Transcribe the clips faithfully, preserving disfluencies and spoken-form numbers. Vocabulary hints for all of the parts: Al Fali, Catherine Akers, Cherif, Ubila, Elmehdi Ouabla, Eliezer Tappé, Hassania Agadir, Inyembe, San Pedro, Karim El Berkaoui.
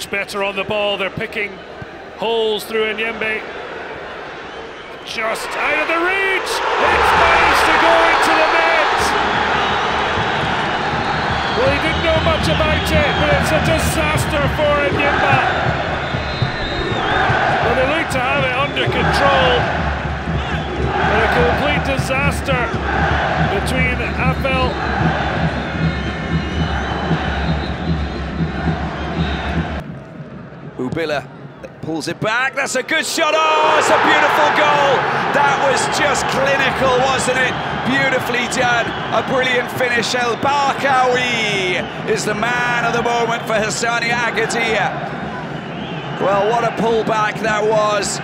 Much better on the ball. They're picking holes through Inyembe. Just out of the reach. It's managed to go into the net. Well, he didn't know much about it, but it's a disaster for Inyembe. Well, they look to have it under control, but a complete disaster between Abel. Ubila pulls it back. That's a good shot. Oh, it's a beautiful goal. That was just clinical, wasn't it? Beautifully done. A brilliant finish. El Berkaoui is the man of the moment for Hassania Agadir. Well, what a pullback that was.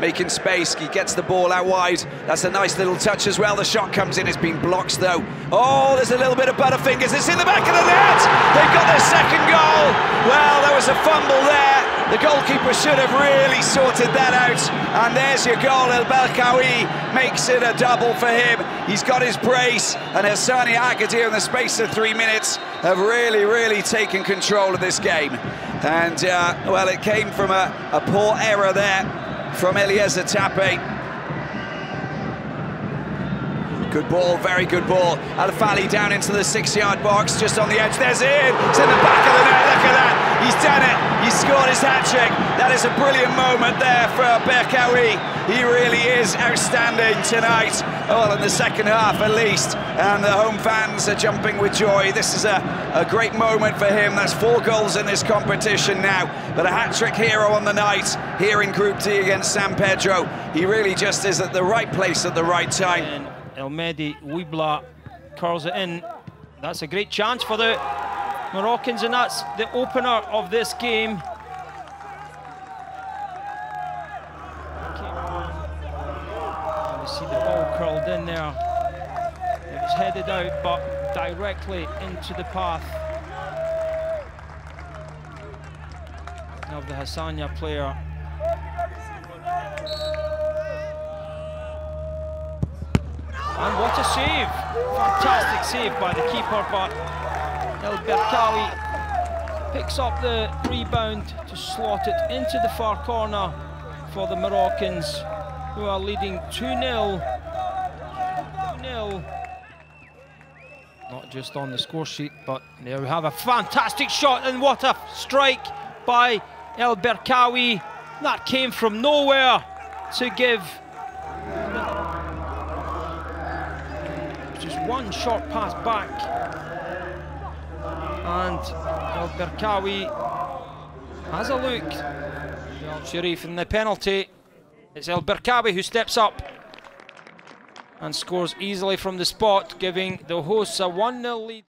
Making space, he gets the ball out wide. That's a nice little touch as well. The shot comes in, it's been blocked though. Oh, there's a little bit of butterfingers. It's in the back of the net. They've got their second goal. Well, there was a fumble there. The goalkeeper should have really sorted that out. And there's your goal. El Berkaoui makes it a double for him. He's got his brace, and Hassania Agadir in the space of three minutes have really, really taken control of this game. And uh, well, it came from a, a poor error there from Eliezer Tappé. Good ball, very good ball. Al Fali down into the six-yard box, just on the edge. There's it. It's in the back of the net. Look at that. He's done it. He's scored his hat-trick. That is a brilliant moment there for Berkaoui. He really is outstanding tonight. Well, in the second half at least. And the home fans are jumping with joy. This is a, a great moment for him. That's four goals in this competition now. But a hat-trick hero on the night here in Group D against San Pedro. He really just is at the right place at the right time. And Elmehdi Ouabla curls it in. That's a great chance for the Moroccans, and that's the opener of this game. You see the ball curled in there. It was headed out, but directly into the path of the Hassania player. And what a save! Fantastic save by the keeper, but El Berkaoui picks up the rebound to slot it into the far corner for the Moroccans, who are leading two nil. two nil. Not just on the score sheet, but there we have a fantastic shot, and what a strike by El Berkaoui. That came from nowhere to give just one short pass back, and El Berkaoui has a look. Well, Cherif in the penalty. It's El Berkaoui who steps up and scores easily from the spot, giving the hosts a one nil lead.